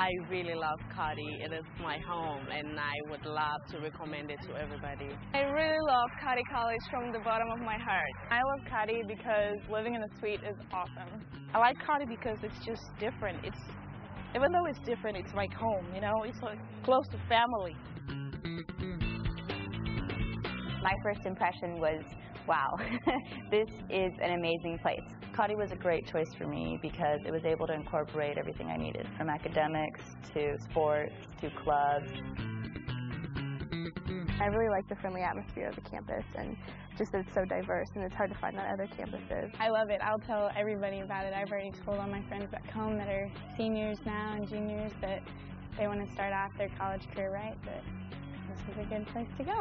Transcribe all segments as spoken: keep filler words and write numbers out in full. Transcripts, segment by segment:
I really love Cottey. It is my home, and I would love to recommend it to everybody. I really love Cottey College from the bottom of my heart. I love Cottey because living in a suite is awesome. I like Cottey because it's just different. It's, even though it's different, it's like home, you know? It's like close to family. My first impression was, wow, this is an amazing place. Cottey was a great choice for me because it was able to incorporate everything I needed, from academics to sports to clubs. I really like the friendly atmosphere of the campus and just that it's so diverse and it's hard to find on other campuses. I love it. I'll tell everybody about it. I've already told all my friends back home that are seniors now and juniors that they want to start off their college career right, that this is a good place to go.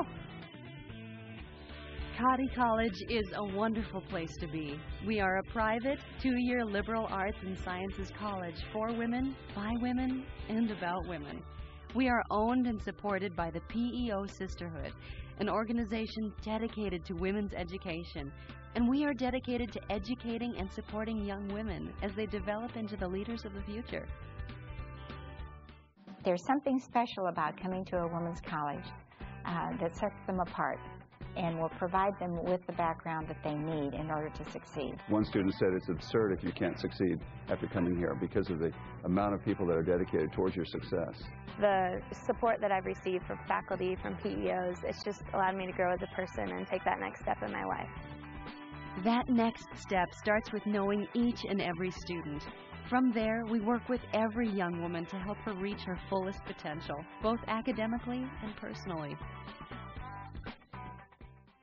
Cottey College is a wonderful place to be. We are a private, two-year liberal arts and sciences college for women, by women, and about women. We are owned and supported by the P E O Sisterhood, an organization dedicated to women's education. And we are dedicated to educating and supporting young women as they develop into the leaders of the future. There's something special about coming to a women's college uh, that sets them apart and will provide them with the background that they need in order to succeed. One student said it's absurd if you can't succeed after coming here because of the amount of people that are dedicated towards your success. The support that I've received from faculty, from P E Os, it's just allowed me to grow as a person and take that next step in my life. That next step starts with knowing each and every student. From there, we work with every young woman to help her reach her fullest potential, both academically and personally.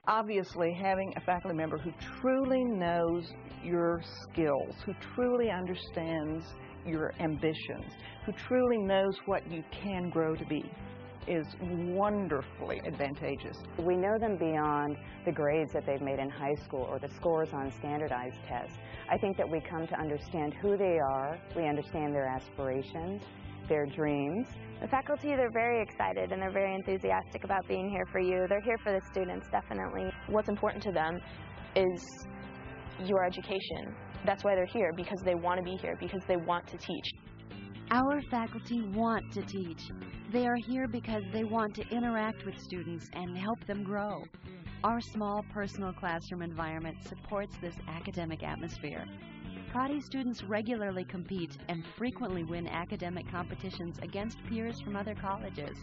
Obviously, having a faculty member who truly knows your skills, who truly understands your ambitions, who truly knows what you can grow to be, is wonderfully advantageous. We know them beyond the grades that they've made in high school or the scores on standardized tests. I think that we come to understand who they are, we understand their aspirations, their dreams. The faculty, they're very excited and they're very enthusiastic about being here for you. They're here for the students, definitely. What's important to them is your education. That's why they're here, because they want to be here, because they want to teach. Our faculty want to teach. They are here because they want to interact with students and help them grow. Our small personal classroom environment supports this academic atmosphere. Cottey students regularly compete and frequently win academic competitions against peers from other colleges.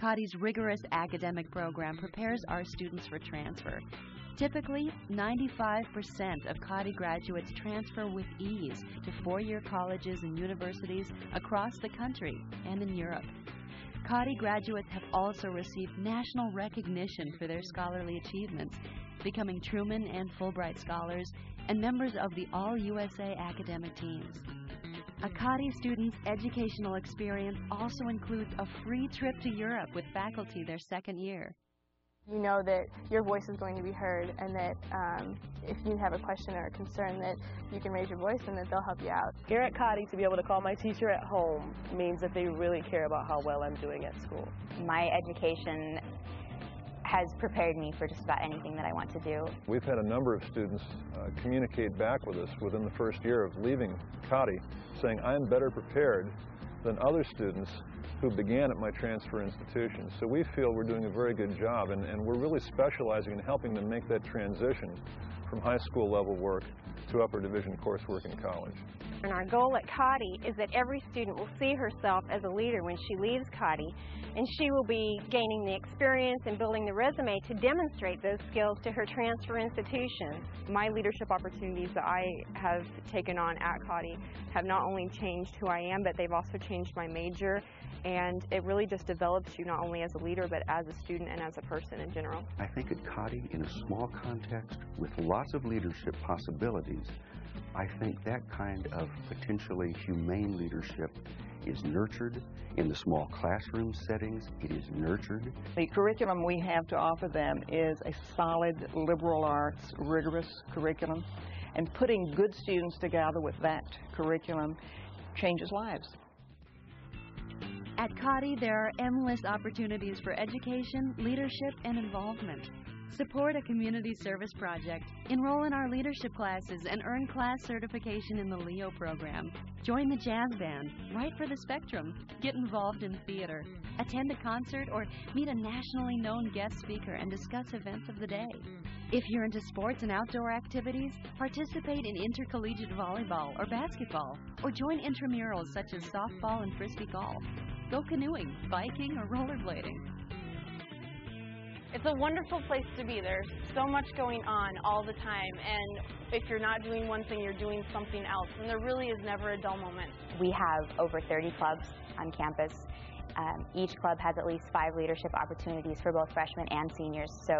Cottey's rigorous academic program prepares our students for transfer. Typically, ninety-five percent of Cottey graduates transfer with ease to four-year colleges and universities across the country and in Europe. Cottey graduates have also received national recognition for their scholarly achievements, becoming Truman and Fulbright scholars and members of the All U S A academic teams. A Cottey student's educational experience also includes a free trip to Europe with faculty their second year. You know that your voice is going to be heard, and that um, if you have a question or a concern, that you can raise your voice and that they'll help you out. Here at Cottey, to be able to call my teacher at home means that they really care about how well I'm doing at school. My education has prepared me for just about anything that I want to do. We've had a number of students uh, communicate back with us within the first year of leaving Cottey, saying, I'm better prepared than other students who began at my transfer institution. So we feel we're doing a very good job, and, and we're really specializing in helping them make that transition from high school level work to upper division coursework in college. And our goal at Cottey is that every student will see herself as a leader when she leaves Cottey, and she will be gaining the experience and building the resume to demonstrate those skills to her transfer institution. My leadership opportunities that I have taken on at Cottey have not only changed who I am, but they've also changed my major, and it really just develops you not only as a leader, but as a student and as a person in general. I think at Cottey, in a small context with lots of leadership possibilities, I think that kind of potentially humane leadership is nurtured in the small classroom settings. It is nurtured. The curriculum we have to offer them is a solid liberal arts, rigorous curriculum, and putting good students together with that curriculum changes lives. At Cottey, there are endless opportunities for education, leadership, and involvement. Support a community service project. Enroll in our leadership classes and earn class certification in the Leo program. Join the jazz band. Write for the Spectrum. Get involved in theater. Attend a concert or meet a nationally known guest speaker and discuss events of the day. If you're into sports and outdoor activities, participate in intercollegiate volleyball or basketball, or join intramurals such as softball and frisbee golf. Go canoeing, biking, or rollerblading. It's a wonderful place to be. There's so much going on all the time, and if you're not doing one thing, you're doing something else, and there really is never a dull moment. We have over thirty clubs on campus. Um, each club has at least five leadership opportunities for both freshmen and seniors, so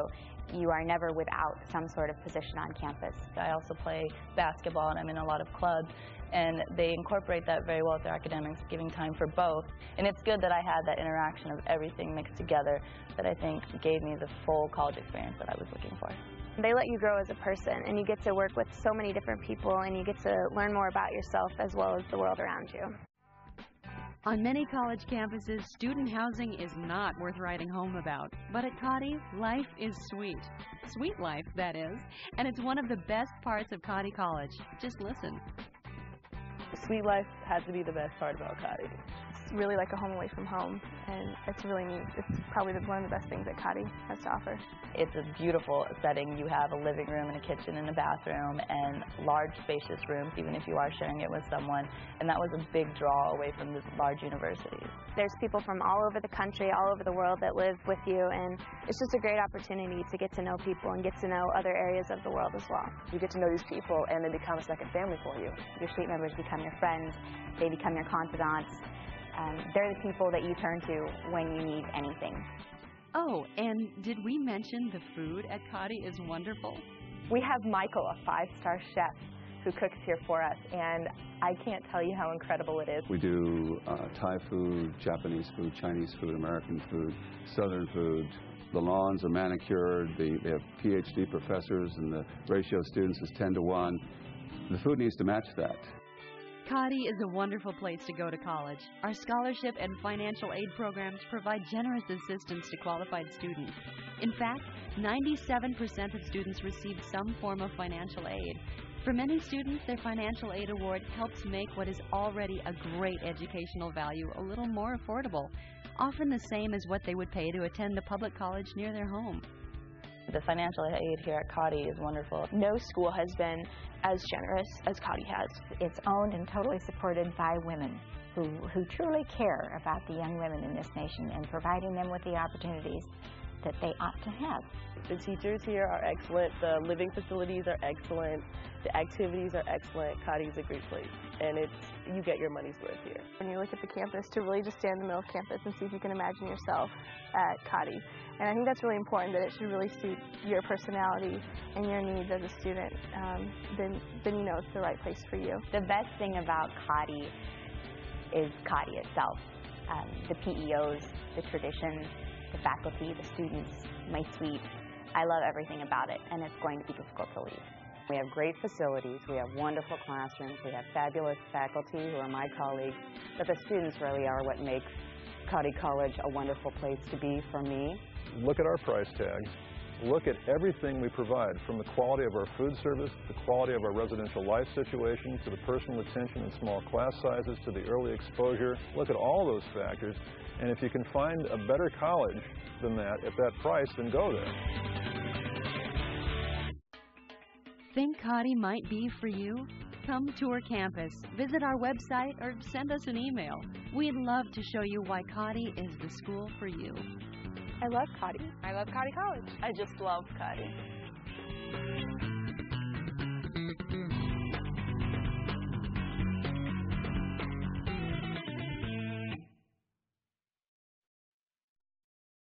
you are never without some sort of position on campus. I also play basketball, and I'm in a lot of clubs, and they incorporate that very well with their academics, giving time for both. And it's good that I had that interaction of everything mixed together that I think gave me the full college experience that I was looking for. They let you grow as a person, and you get to work with so many different people, and you get to learn more about yourself as well as the world around you. On many college campuses, student housing is not worth writing home about. But at Cottey, life is sweet. Sweet life, that is. And it's one of the best parts of Cottey College. Just listen. Sweet life has to be the best part about Cottey. It's really like a home away from home, and it's really neat. It's probably one of the best things that Cottey has to offer. It's a beautiful setting. You have a living room and a kitchen and a bathroom and large spacious rooms, even if you are sharing it with someone, and that was a big draw away from the large universities. There's people from all over the country, all over the world that live with you, and it's just a great opportunity to get to know people and get to know other areas of the world as well. You get to know these people, and they become a second family for you. Your suite members become your friends, they become your confidants. Um, they're the people that you turn to when you need anything. Oh, and did we mention the food at Cottey is wonderful? We have Michael, a five-star chef, who cooks here for us, and I can't tell you how incredible it is. We do uh, Thai food, Japanese food, Chinese food, American food, Southern food. The lawns are manicured. They, they have P H D professors, and the ratio of students is ten to one. The food needs to match that. Cottey is a wonderful place to go to college. Our scholarship and financial aid programs provide generous assistance to qualified students. In fact, ninety-seven percent of students receive some form of financial aid. For many students, their financial aid award helps make what is already a great educational value a little more affordable, often the same as what they would pay to attend a public college near their home. The financial aid here at Cottey is wonderful. No school has been as generous as Cottey has. It's owned and totally supported by women who, who truly care about the young women in this nation and providing them with the opportunities that they ought to have. The teachers here are excellent. The living facilities are excellent. The activities are excellent. Cottey is a great place, and it's you get your money's worth here. When you look at the campus, to really just stand in the middle of campus and see if you can imagine yourself at Cottey. And I think that's really important, that it should really suit your personality and your needs as a student. Um, then, then you know it's the right place for you. The best thing about Cottey is Cottey itself. Um, the P E Os, the traditions, the faculty, the students, my suite. I love everything about it, and it's going to be difficult to leave. We have great facilities, we have wonderful classrooms, we have fabulous faculty who are my colleagues, but the students really are what makes Cottey College a wonderful place to be for me. Look at our price tag. Look at everything we provide, from the quality of our food service, the quality of our residential life situation, to the personal attention in small class sizes, to the early exposure. Look at all those factors, and if you can find a better college than that, at that price, then go there. Think Cottey might be for you? Come tour campus, visit our website, or send us an email. We'd love to show you why Cottey is the school for you. I love Cottey. I love Cottey College. I just love Cottey.